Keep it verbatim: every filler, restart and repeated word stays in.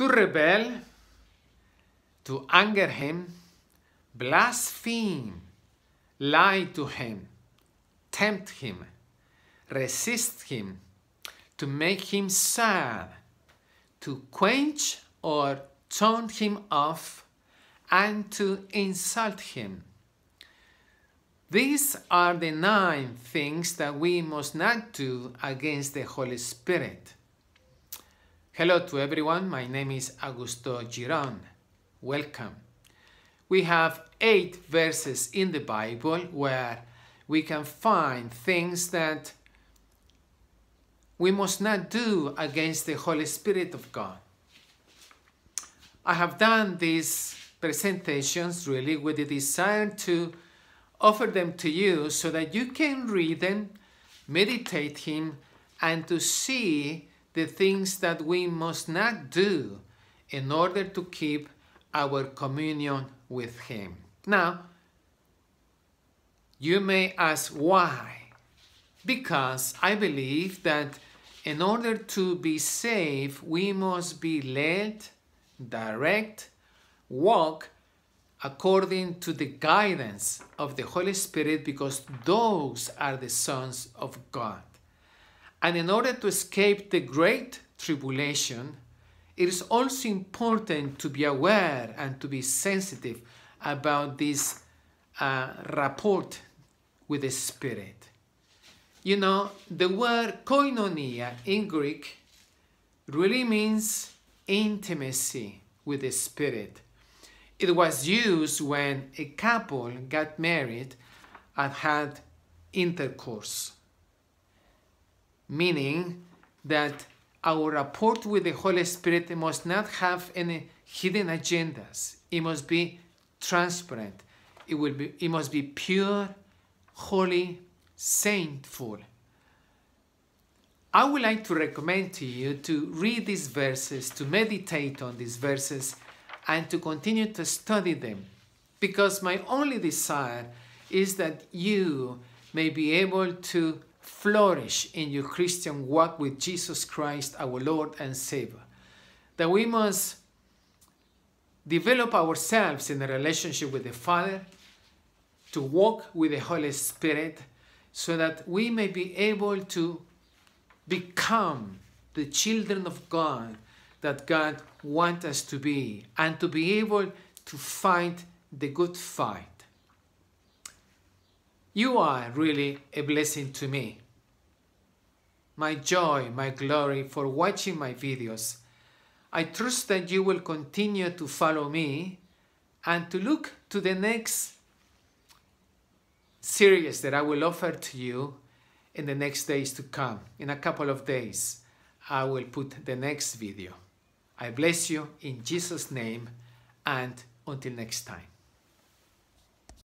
to rebel, to anger him, blaspheme, lie to him, tempt him, resist him, to make him sad, to quench or tone him off, and to insult him. These are the nine things that we must not do against the Holy Spirit. Hello to everyone, my name is Augusto Giron. Welcome. We have eight verses in the Bible where we can find things that we must not do against the Holy Spirit of God. I have done these presentations really with the desire to offer them to you so that you can read them, meditate him, and to see the things that we must not do in order to keep our communion with him. Now, you may ask why? Because I believe that in order to be saved, we must be led, direct, walk according to the guidance of the Holy Spirit, because those are the sons of God. And in order to escape the great tribulation, it is also important to be aware and to be sensitive about this uh, rapport with the Spirit. You know, the word koinonia in Greek really means intimacy with the Spirit. It was used when a couple got married and had intercourse, meaning that our rapport with the Holy Spirit must not have any hidden agendas. It must be transparent. It, will be, it must be pure, holy, saintful. I would like to recommend to you to read these verses, to meditate on these verses, and to continue to study them, because my only desire is that you may be able to flourish in your Christian walk with Jesus Christ, our Lord and Savior. That we must develop ourselves in a relationship with the Father, to walk with the Holy Spirit, so that we may be able to become the children of God that God wants us to be, and to be able to fight the good fight. You are really a blessing to me. My joy, my glory for watching my videos. I trust that you will continue to follow me and to look to the next series that I will offer to you in the next days to come. In a couple of days, I will put the next video. I bless you in Jesus' name, and until next time.